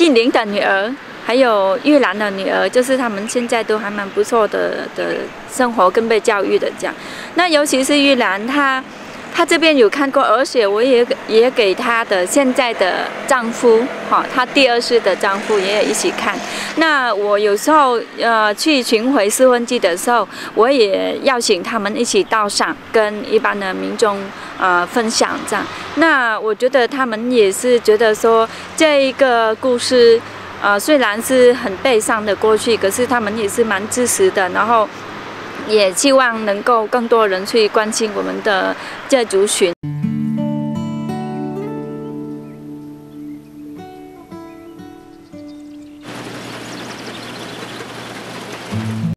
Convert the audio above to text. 静玲的女儿，还有玉兰的女儿，就是他们现在都还蛮不错的生活跟被教育的这样。那尤其是玉兰，她这边有看过，而且我也给她的现在的丈夫，哈，她第二世的丈夫也一起看。那我有时候去巡回四婚祭的时候，我也邀请他们一起到场，跟一般的民众分享这样。那我觉得他们也是觉得说这一个故事，虽然是很悲伤的过去，可是他们也是蛮支持的，然后也希望能够更多人去关心我们的这族群。